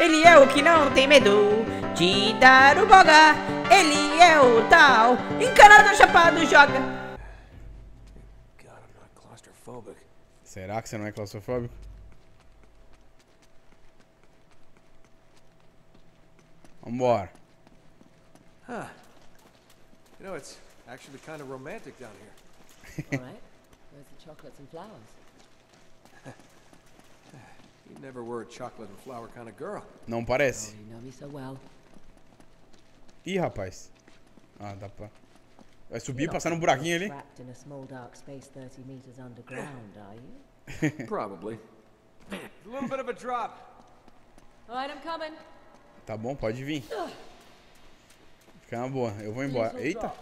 Ele é o que não tem medo de dar o boga. Ele é o tal encarado, chapado, joga. Será que você não é claustrofóbico? Vambora. Huh. You know, it's actually kind of romantic down here. All right. Where's the chocolates and flowers? You never were a chocolate and flower kind of girl. Não parece. Oh, you know me so well. Ih, rapaz. Ah, dá pra... Vai subir e passar num buraquinho ali. Tá bom, pode vir. Fica na boa, eu vou embora. Eita!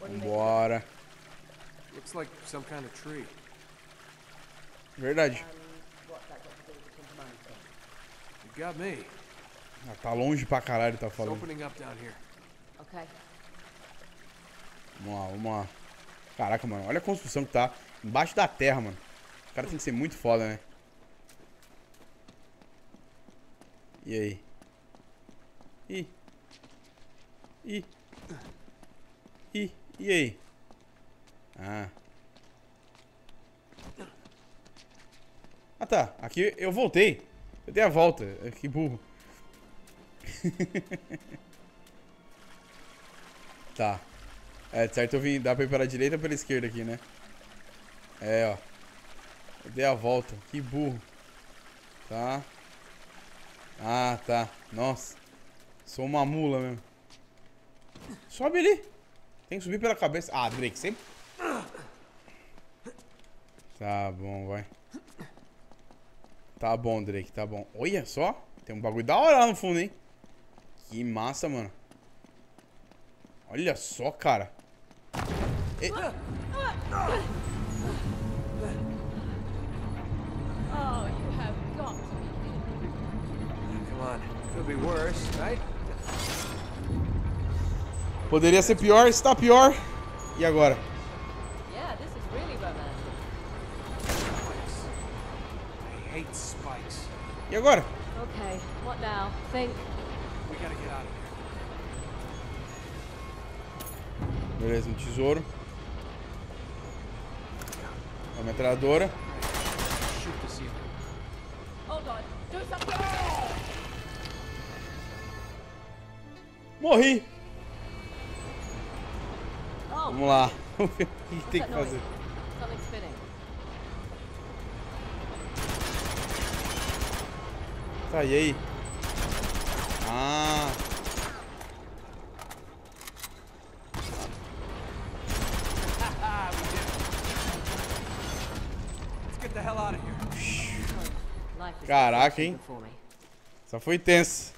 Vambora. Verdade. Ah, tá longe pra caralho, tá falando. Vamos lá, vamos lá. Caraca, mano, olha a construção que tá embaixo da terra, mano. O cara tem que ser muito foda, né? E aí? E aí? Ah. Ah, tá. Aqui eu voltei. Eu dei a volta. Que burro. Tá. É, de certo eu vim. Dá pra ir pela direita ou pela esquerda aqui, né? É, ó. Eu dei a volta. Que burro. Tá. Ah, tá. Nossa. Sou uma mula mesmo. Sobe ali. Tem que subir pela cabeça. Ah, Drake, sempre. Tá bom, vai. Tá bom, Drake, tá bom. Olha só. Tem um bagulho da hora lá no fundo, hein? Que massa, mano. Olha só, cara. E... Poderia ser pior, está pior. E agora? E agora? Okay, what now? Think. We gotta get out of here. Beleza, um tesouro. Uma metralhadora. Morri! Vamos lá. O que tem que fazer? Tá, e aí? Ah! Caraca, hein? Só foi tenso.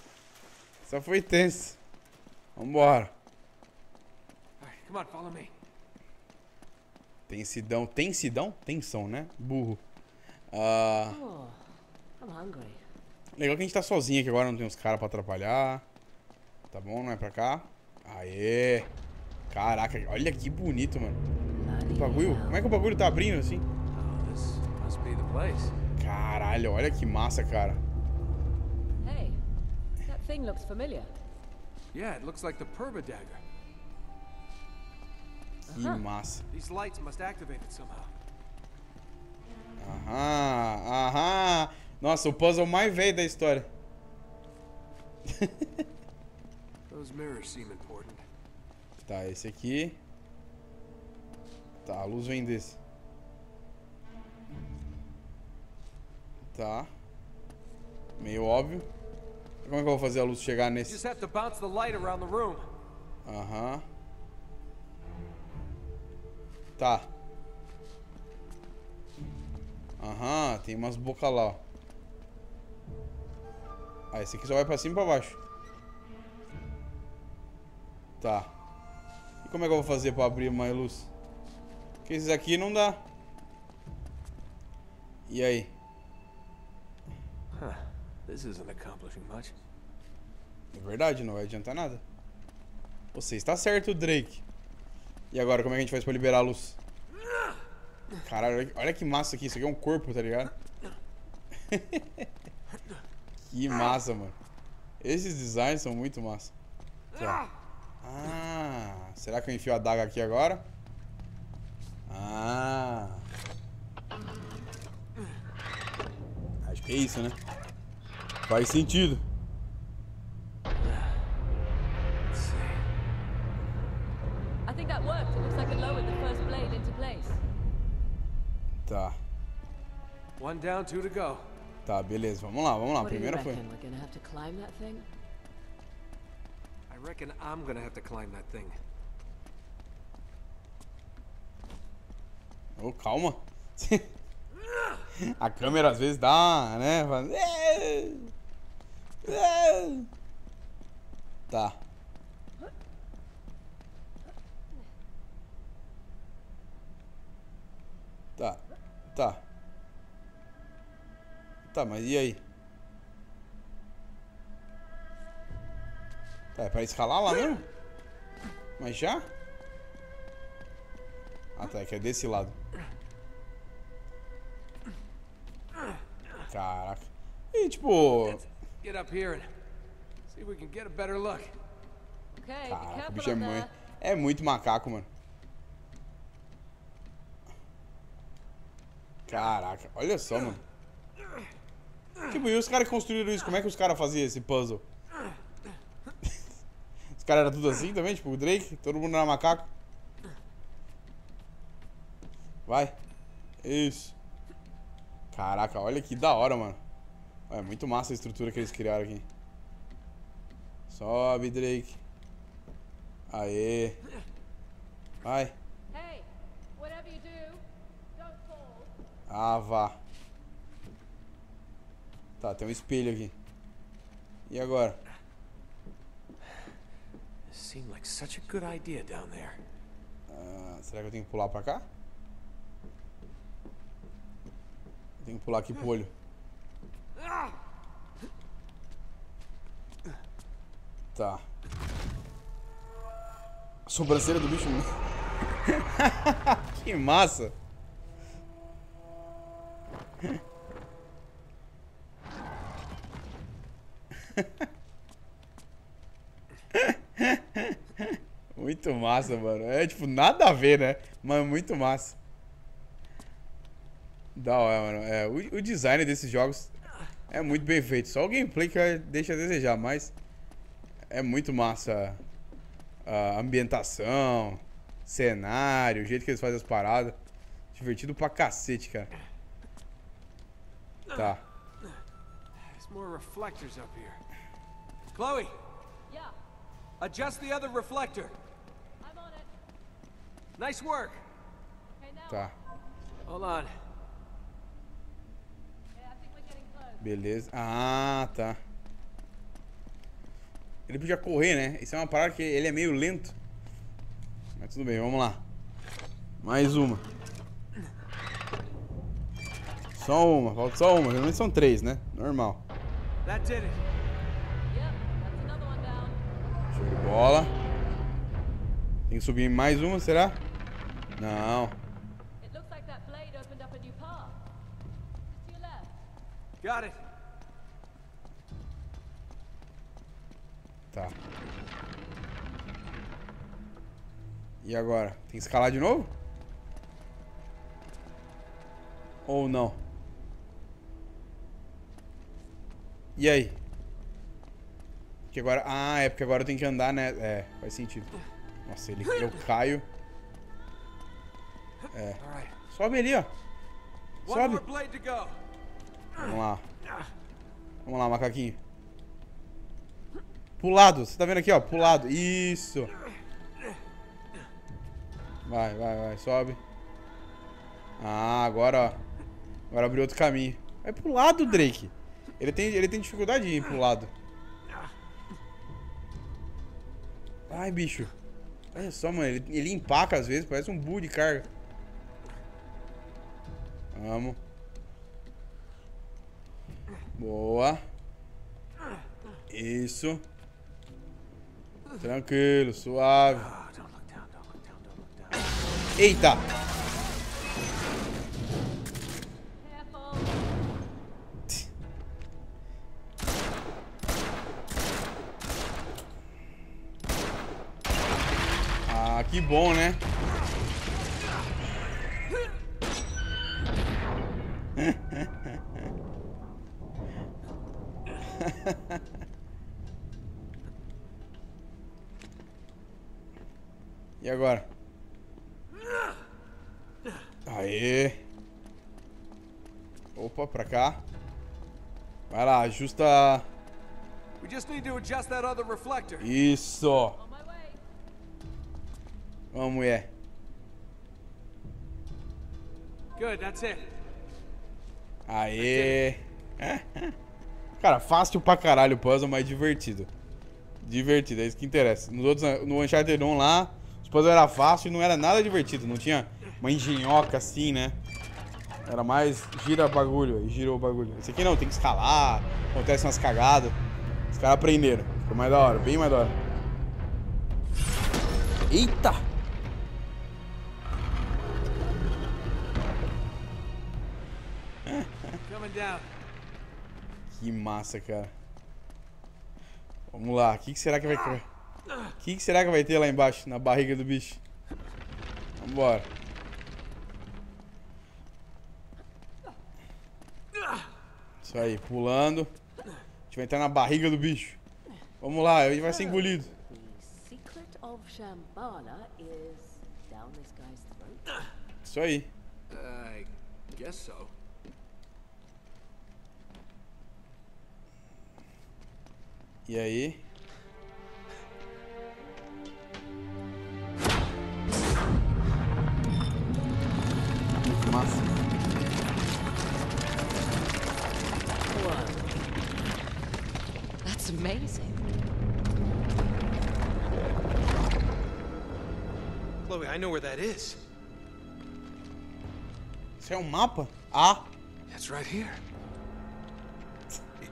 Só foi tenso. Vambora. Tensidão. Tensidão? Tensão, né? Burro. Ah... Legal que a gente tá sozinho aqui agora, não tem uns caras pra atrapalhar. Tá bom, não é pra cá. Aê! Caraca, olha que bonito, mano. O bagulho, como é que o bagulho tá abrindo assim? Caralho, olha que massa, cara. Hey, that thing looks familiar. Yeah, it looks like the Perva Dagger. Que massa. These lights must activate it somehow. Aham. Nossa, o puzzle mais velho da história. Tá, esse aqui. Tá, a luz vem desse. Tá. Meio óbvio. Como é que eu vou fazer a luz chegar nesse? Aham. Tá. Aham, tem umas bocas lá, ó. Ah, esse aqui só vai pra cima e pra baixo. Tá. E como é que eu vou fazer pra abrir mais luz? Porque esses aqui não dá. E aí? É verdade, não vai adiantar nada. Você está certo, Drake. E agora, como é que a gente faz pra liberar a luz? Caralho, olha que massa aqui. Isso aqui é um corpo, tá ligado? Que massa, mano. Esses designs são muito massa. Ah, será que eu enfio a daga aqui agora? Ah. Acho que é isso, né? Faz sentido. Tá. One down, two to go. Tá, beleza. Vamos lá, vamos lá. Primeira foi. I reckon I'm gonna have to climb that thing. Oh, calma. A câmera às vezes dá, né? Tá. Tá. Tá. Tá, mas e aí? Tá, é pra escalar lá mesmo? Mas já? Ah, tá, é que é desse lado. Caraca. E tipo... Caraca, o bicho é muito... É muito macaco, mano. Caraca, olha só, mano. Tipo, e os caras que construíram isso? Como é que os caras faziam esse puzzle? Os caras eram tudo assim também? Tipo, o Drake? Todo mundo era macaco? Vai. Isso. Caraca, olha que da hora, mano. É muito massa a estrutura que eles criaram aqui. Sobe, Drake. Aê. Vai. Ah, vá. Tá, tem um espelho aqui. E agora? Ah, será que eu tenho que pular pra cá? Eu tenho que pular aqui pro olho. Tá. A sobrancelha do bicho. Que massa. Muito massa, mano. É tipo, nada a ver, né? Mas muito massa. Da hora, mano. É, o design desses jogos é muito bem feito. Só o gameplay que deixa a desejar, mas é muito massa a ambientação, cenário, o jeito que eles fazem as paradas. Divertido pra cacete, cara. Tá. Chloe, adjust the other reflector. I'm on it. Nice work. Tá. Hold on. Beleza. Ah, tá. Ele podia correr, né? Isso é uma parada que ele é meio lento. Mas tudo bem, vamos lá. Mais uma. Só uma, falta só uma. Geralmente são três, né? Normal. Show de bola. Tem que subir mais uma, será? Não. Tá. E agora? Tem que escalar de novo? Ou não? E aí? Que agora... Ah, é porque agora eu tenho que andar, né? É, faz sentido. Nossa, ele... eu caio. É. Sobe ali, ó. Sobe. Vamos lá. Vamos lá, macaquinho. Pro lado. Você tá vendo aqui, ó? Pro lado. Isso. Vai, vai, vai. Sobe. Ah, agora, ó. Agora abriu outro caminho. Vai pro lado, Drake. Ele tem dificuldade de ir pro lado. Ai, bicho. Olha só, mano. Ele empaca às vezes. Parece um burro de carga. Vamos. Boa. Isso. Tranquilo, suave. Eita. Que bom, né? E agora? Aê! Opa, pra cá. Vai lá, ajusta. Isso! Vamos, mulher. Aê! Cara, fácil pra caralho o puzzle, mas divertido. Divertido, é isso que interessa. Nos outros, no Uncharted 1 lá, os puzzles eram fáceis e não era nada divertido. Não tinha uma engenhoca assim, né? Era mais gira bagulho, girou o bagulho. Esse aqui não, tem que escalar, acontece umas cagadas. Os caras aprenderam. Ficou mais da hora, bem mais da hora. Eita! Que massa, cara. Vamos lá, o que será que vai ter? O que será que vai ter lá embaixo, na barriga do bicho? Vambora. Isso aí, pulando. A gente vai entrar na barriga do bicho. Vamos lá, ele vai ser engolido. Isso aí. E aí? Muito massa. That's amazing. Chloe, I know where that is. Isso é um mapa? Ah. It's right here.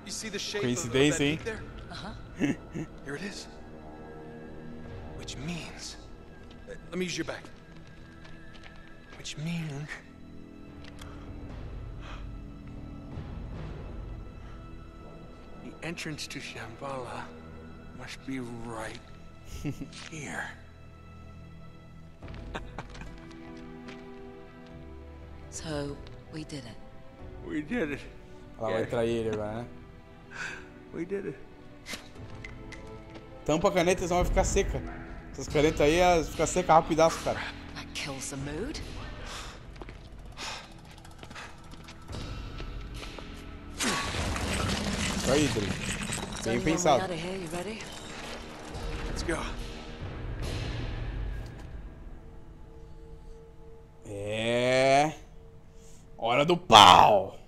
You see the shape of that peak there? Here it is. Which means, let me use your back. Which means the entrance to Shambhala must be right here. So we did it. We did it. Ela vai trair ele agora, né? We did it. Tampa a caneta, senão vai ficar seca. Essas canetas aí, elas ficam secas rapidaço, cara. Isso aí, Drake. Bem pensado. É... Hora do pau!